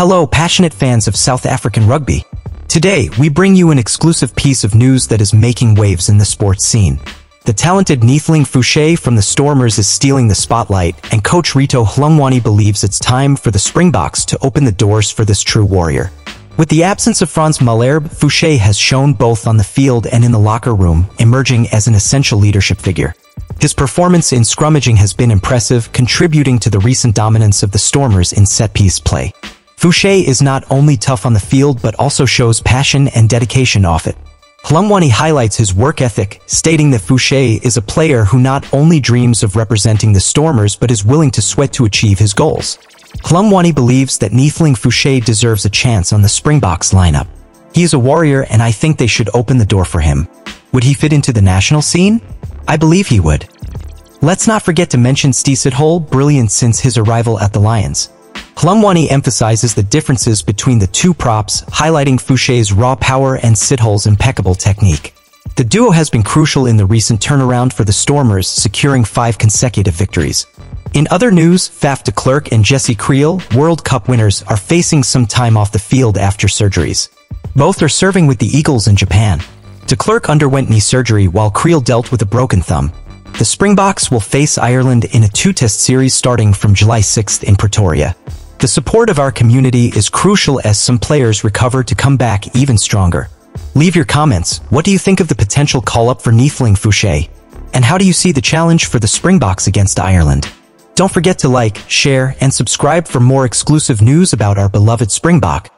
Hello, passionate fans of South African rugby. Today, we bring you an exclusive piece of news that is making waves in the sports scene. The talented Neethling Fouché from the Stormers is stealing the spotlight, and coach Rito Hlungwani believes it's time for the Springboks to open the doors for this true warrior. With the absence of Frans Malherbe, Fouché has shone both on the field and in the locker room, emerging as an essential leadership figure. His performance in scrummaging has been impressive, contributing to the recent dominance of the Stormers in set-piece play. Fouché is not only tough on the field but also shows passion and dedication off it. Hlungwani highlights his work ethic, stating that Fouché is a player who not only dreams of representing the Stormers but is willing to sweat to achieve his goals. Hlungwani believes that Neethling Fouché deserves a chance on the Springboks lineup. He is a warrior and I think they should open the door for him. Would he fit into the national scene? I believe he would. Let's not forget to mention Sti Sithole, brilliant since his arrival at the Lions. Hlungwani emphasizes the differences between the two props, highlighting Fouché's raw power and Sithole's impeccable technique. The duo has been crucial in the recent turnaround for the Stormers, securing 5 consecutive victories. In other news, Faf de Klerk and Jesse Kriel, World Cup winners, are facing some time off the field after surgeries. Both are serving with the Eagles in Japan. De Klerk underwent knee surgery while Kriel dealt with a broken thumb. The Springboks will face Ireland in a 2-test series starting from July 6th in Pretoria. The support of our community is crucial as some players recover to come back even stronger. Leave your comments. What do you think of the potential call-up for Neethling Fouché? And how do you see the challenge for the Springboks against Ireland? Don't forget to like, share, and subscribe for more exclusive news about our beloved Springbok.